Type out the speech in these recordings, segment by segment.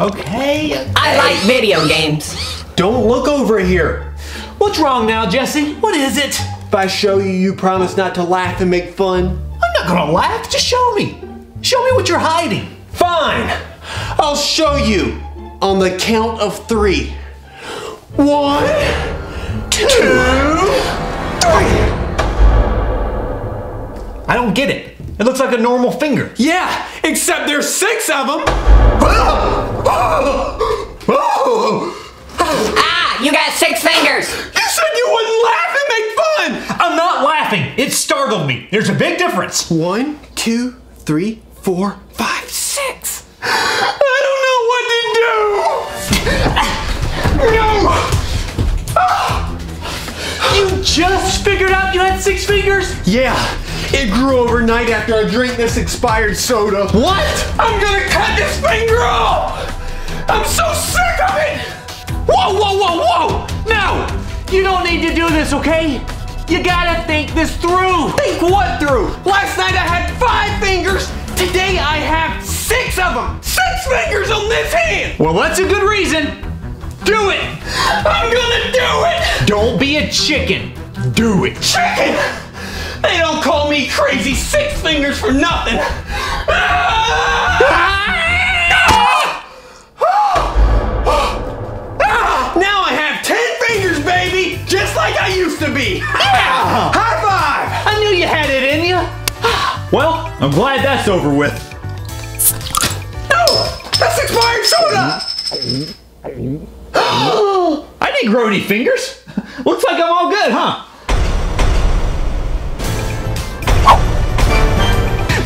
Okay. I like video games. Don't look over here. What's wrong now, Jesse? What is it? If I show you, you promise not to laugh and make fun. I'm not gonna laugh. Just show me. Show me what you're hiding. Fine. I'll show you on the count of 3. 1, 2, 3. I don't get it. It looks like a normal finger. Yeah, except there's 6 of them. Ah, you got 6 fingers. You said you wouldn't laugh and make fun. I'm not laughing. It startled me. There's a big difference. 1, 2, 3, 4, 5, 6. I don't know what to do. No. You just figured out you had 6 fingers? Yeah. It grew overnight after I drank this expired soda. What? I'm gonna cut this finger off! I'm so sick of it! Whoa, whoa, whoa, whoa! No! You don't need to do this, okay? You gotta think this through. Think what through? Last night I had 5 fingers. Today I have 6 of them. 6 fingers on this hand! Well, that's a good reason. Do it! I'm gonna do it! Don't be a chicken. Do it. Chicken! They don't call me crazy 6 fingers for nothing. Now I have 10 fingers, baby, just like I used to be. Yeah. High five! I knew you had it in you. Well, I'm glad that's over with. No, that's expired soda. I didn't grow any fingers. Looks like I'm all good, huh?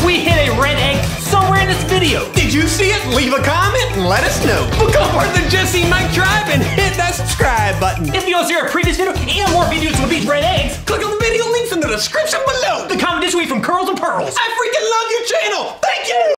We hit a red egg somewhere in this video. Did you see it? Leave a comment and let us know. Become part of the Jesse and Mike tribe and hit that subscribe button. If you want to see our previous video and more videos with these red eggs, click on the video links in the description below. The comment this week from Curls and Pearls. I freaking love your channel. Thank you.